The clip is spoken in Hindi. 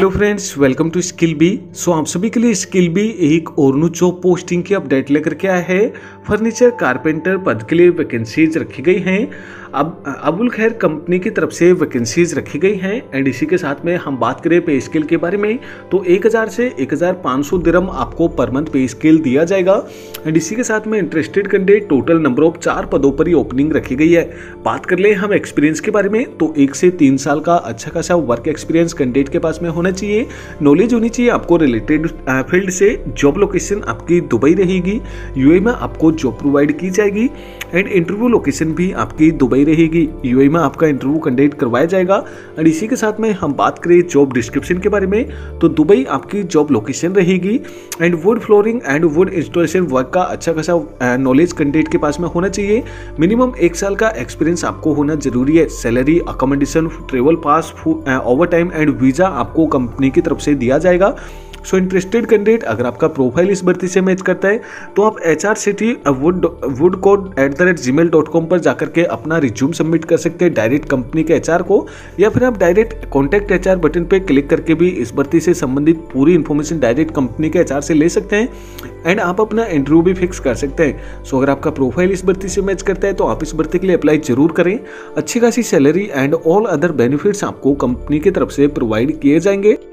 Hello friends, welcome to Skillbee. So आप सभी के लिए स्किलबी एक और न्यू जॉब पोस्टिंग की अपडेट लेकर के आया है। फर्नीचर कारपेंटर पद के लिए वैकेंसीज रखी गई हैं। अब अबुल खैर कंपनी की तरफ से वैकेंसीज रखी गई हैं। एंड इसी के साथ में हम बात करें पे स्केल के बारे में तो 1000 से 1500 दिरहम आपको पर मंथ पे स्केल दिया जाएगा। एंड इसी के साथ में interested candidate total number of 4 पदों पर ही ओपनिंग रखी गई है। बात कर लें हम एक्सपीरियंस के बारे में तो 1 से 3 साल का अच्छा खासा वर्क एक्सपीरियंस कैंडिडेट के पास में होना चाहिए। नॉलेज होनी चाहिए आपको रिलेटेड फील्ड से। जॉब लोकेशन आपकी दुबई रहेगी, यूएई में आपको जॉब प्रोवाइड की जाएगी। एंड इंटरव्यू लोकेशन भी आपकी दुबई रहेगी, यूएई में आपका इंटरव्यू कंडक्ट करवाया जाएगा। एंड इसी के साथ में हम बात करें जॉब डिस्क्रिप्शन के बारे में तो दुबई आपकी जॉब लोकेशन रहेगी। And wood flooring and wood installation work का अच्छा खासा नॉलेज कैंडिडेट के पास में होना चाहिए। मिनिमम 1 साल का एक्सपीरियंस आपको होना जरूरी है। Salary, accommodation, travel pass, over time and visa आपको कंपनी की तरफ से दिया जाएगा। सो इंटरेस्टेड कैंडिडेट अगर आपका प्रोफाइल इस भर्ती से मैच करता है तो आप hrcity@woodcode@gmail.com पर जाकर के अपना रिज्यूम सबमिट कर सकते हैं डायरेक्ट कंपनी के एचआर को, या फिर आप डायरेक्ट कॉन्टैक्ट एचआर बटन पर क्लिक करके भी इस भर्ती से संबंधित पूरी इन्फॉर्मेशन डायरेक्ट कंपनी के एचआर से ले सकते हैं। एंड आप अपना इंटरव्यू भी फिक्स कर सकते हैं। सो अगर आपका प्रोफाइल इस भर्ती से मैच करता है तो आप इस भर्ती के लिए अप्लाई जरूर करें। अच्छी खासी salary and all other benefits आपको कंपनी की तरफ से प्रोवाइड किए जाएंगे।